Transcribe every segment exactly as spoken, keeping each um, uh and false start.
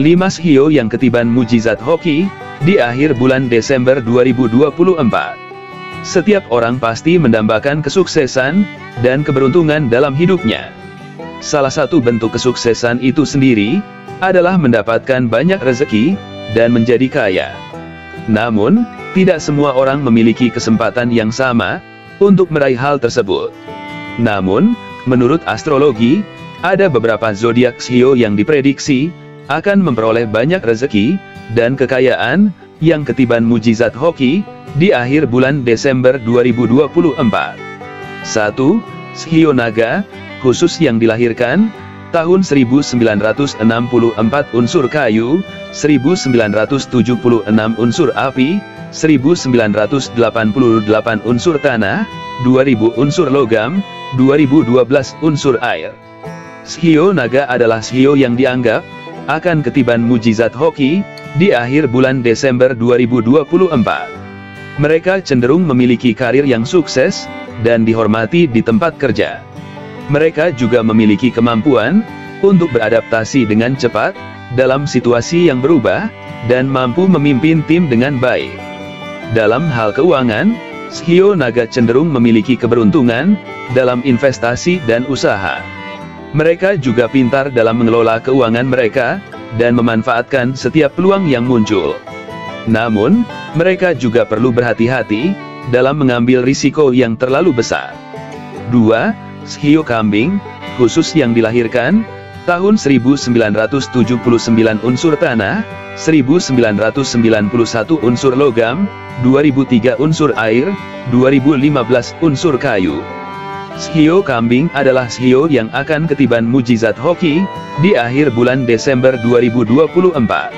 lima S H I O yang ketiban mujizat hoki, di akhir bulan Desember dua ribu dua puluh empat. Setiap orang pasti mendambakan kesuksesan, dan keberuntungan dalam hidupnya. Salah satu bentuk kesuksesan itu sendiri, adalah mendapatkan banyak rezeki, dan menjadi kaya. Namun, tidak semua orang memiliki kesempatan yang sama, untuk meraih hal tersebut. Namun, menurut astrologi, ada beberapa zodiak S H I O yang diprediksi, akan memperoleh banyak rezeki, dan kekayaan, yang ketiban mujizat hoki, di akhir bulan Desember dua ribu dua puluh empat. satu. S H I O Naga, khusus yang dilahirkan, tahun seribu sembilan ratus enam puluh empat unsur kayu, seribu sembilan ratus tujuh puluh enam unsur api, seribu sembilan ratus delapan puluh delapan unsur tanah, dua ribu unsur logam, dua ribu dua belas unsur air. S H I O Naga adalah S H I O yang dianggap, akan ketiban mujizat hoki, di akhir bulan Desember dua ribu dua puluh empat. Mereka cenderung memiliki karir yang sukses, dan dihormati di tempat kerja. Mereka juga memiliki kemampuan, untuk beradaptasi dengan cepat, dalam situasi yang berubah, dan mampu memimpin tim dengan baik. Dalam hal keuangan, S H I O Naga cenderung memiliki keberuntungan, dalam investasi dan usaha. Mereka juga pintar dalam mengelola keuangan mereka, dan memanfaatkan setiap peluang yang muncul. Namun, mereka juga perlu berhati-hati, dalam mengambil risiko yang terlalu besar. dua. S H I O Kambing, khusus yang dilahirkan, tahun seribu sembilan ratus tujuh puluh sembilan unsur tanah, seribu sembilan ratus sembilan puluh satu unsur logam, dua ribu tiga unsur air, dua ribu lima belas unsur kayu. S H I O Kambing adalah S H I O yang akan ketiban mujizat hoki, di akhir bulan Desember dua ribu dua puluh empat.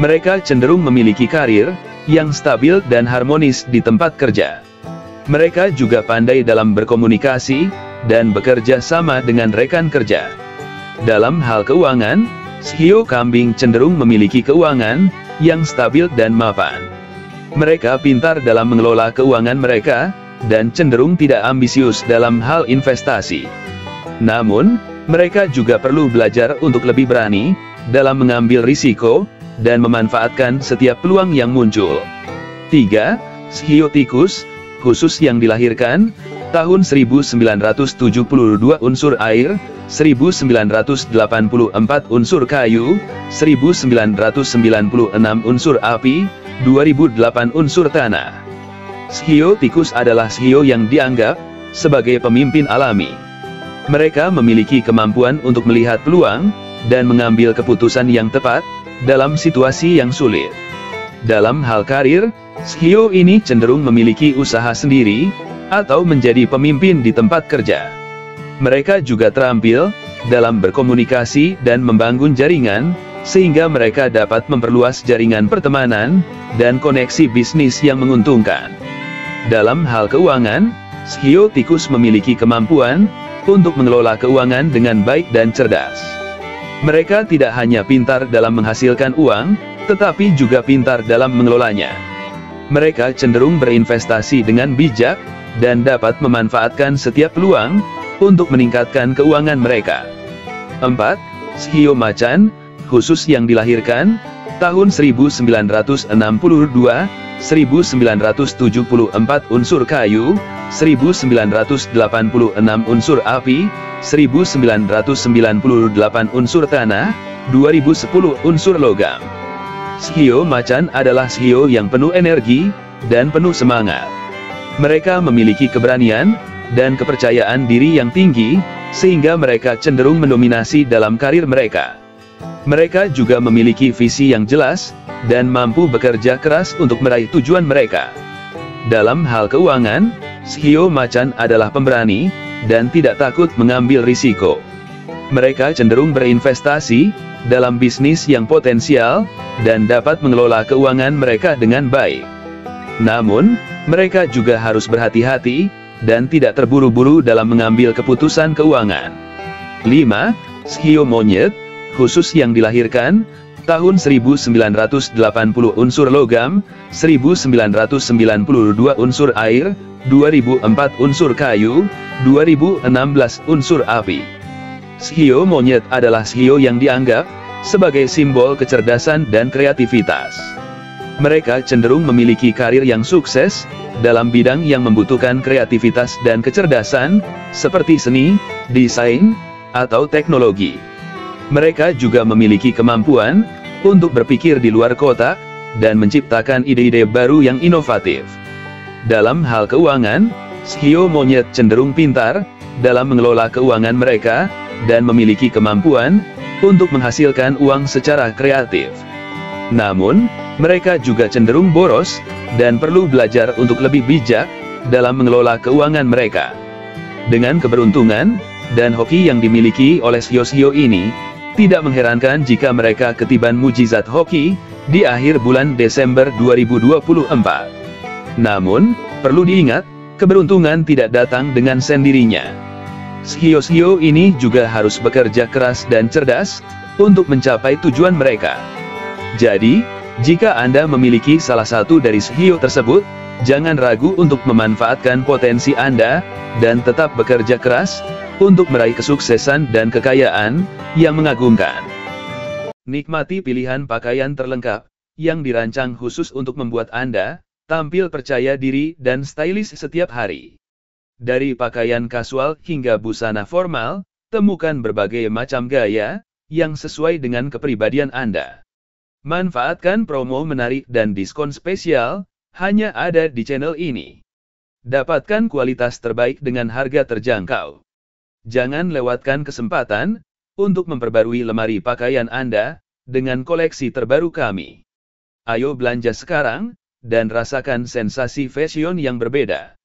Mereka cenderung memiliki karir, yang stabil dan harmonis di tempat kerja. Mereka juga pandai dalam berkomunikasi, dan bekerja sama dengan rekan kerja. Dalam hal keuangan, S H I O Kambing cenderung memiliki keuangan, yang stabil dan mapan. Mereka pintar dalam mengelola keuangan mereka, dan cenderung tidak ambisius dalam hal investasi. Namun, mereka juga perlu belajar untuk lebih berani, dalam mengambil risiko, dan memanfaatkan setiap peluang yang muncul. tiga. S H I O Tikus, khusus yang dilahirkan, tahun seribu sembilan ratus tujuh puluh dua unsur air, seribu sembilan ratus delapan puluh empat unsur kayu, seribu sembilan ratus sembilan puluh enam unsur api, dua ribu delapan unsur tanah. S H I O Tikus adalah S H I O yang dianggap sebagai pemimpin alami. Mereka memiliki kemampuan untuk melihat peluang, dan mengambil keputusan yang tepat, dalam situasi yang sulit. Dalam hal karir, S H I O ini cenderung memiliki usaha sendiri, atau menjadi pemimpin di tempat kerja. Mereka juga terampil, dalam berkomunikasi dan membangun jaringan, sehingga mereka dapat memperluas jaringan pertemanan, dan koneksi bisnis yang menguntungkan. Dalam hal keuangan, S H I O Tikus memiliki kemampuan untuk mengelola keuangan dengan baik dan cerdas. Mereka tidak hanya pintar dalam menghasilkan uang, tetapi juga pintar dalam mengelolanya. Mereka cenderung berinvestasi dengan bijak, dan dapat memanfaatkan setiap peluang untuk meningkatkan keuangan mereka. empat. S H I O Macan, khusus yang dilahirkan, tahun seribu sembilan ratus enam puluh dua, seribu sembilan ratus tujuh puluh empat unsur kayu, seribu sembilan ratus delapan puluh enam unsur api, seribu sembilan ratus sembilan puluh delapan unsur tanah, dua ribu sepuluh unsur logam. S H I O Macan adalah S H I O yang penuh energi, dan penuh semangat. Mereka memiliki keberanian, dan kepercayaan diri yang tinggi, sehingga mereka cenderung mendominasi dalam karir mereka. Mereka juga memiliki visi yang jelas, dan mampu bekerja keras untuk meraih tujuan mereka. Dalam hal keuangan, S H I O Macan adalah pemberani, dan tidak takut mengambil risiko. Mereka cenderung berinvestasi, dalam bisnis yang potensial, dan dapat mengelola keuangan mereka dengan baik. Namun, mereka juga harus berhati-hati, dan tidak terburu-buru dalam mengambil keputusan keuangan. lima. S H I O Monyet, khusus yang dilahirkan, tahun seribu sembilan ratus delapan puluh unsur logam, seribu sembilan ratus sembilan puluh dua unsur air, dua ribu empat unsur kayu, dua ribu enam belas unsur api. S H I O Monyet adalah S H I O yang dianggap, sebagai simbol kecerdasan dan kreativitas. Mereka cenderung memiliki karir yang sukses, dalam bidang yang membutuhkan kreativitas dan kecerdasan, seperti seni, desain, atau teknologi. Mereka juga memiliki kemampuan untuk berpikir di luar kotak, dan menciptakan ide-ide baru yang inovatif. Dalam hal keuangan, Shio monyet cenderung pintar dalam mengelola keuangan mereka, dan memiliki kemampuan untuk menghasilkan uang secara kreatif. Namun, mereka juga cenderung boros, dan perlu belajar untuk lebih bijak dalam mengelola keuangan mereka. Dengan keberuntungan dan hoki yang dimiliki oleh Shio-Shio ini, tidak mengherankan jika mereka ketiban mujizat hoki di akhir bulan Desember dua ribu dua puluh empat. Namun, perlu diingat, keberuntungan tidak datang dengan sendirinya. Shio-Shio ini juga harus bekerja keras dan cerdas untuk mencapai tujuan mereka. Jadi, jika Anda memiliki salah satu dari Shio tersebut, jangan ragu untuk memanfaatkan potensi Anda, dan tetap bekerja keras untuk meraih kesuksesan dan kekayaan yang mengagumkan. Nikmati pilihan pakaian terlengkap yang dirancang khusus untuk membuat Anda tampil percaya diri dan stylish setiap hari. Dari pakaian kasual hingga busana formal, temukan berbagai macam gaya yang sesuai dengan kepribadian Anda. Manfaatkan promo menarik dan diskon spesial, hanya ada di channel ini. Dapatkan kualitas terbaik dengan harga terjangkau. Jangan lewatkan kesempatan untuk memperbarui lemari pakaian Anda dengan koleksi terbaru kami. Ayo belanja sekarang, dan rasakan sensasi fashion yang berbeda.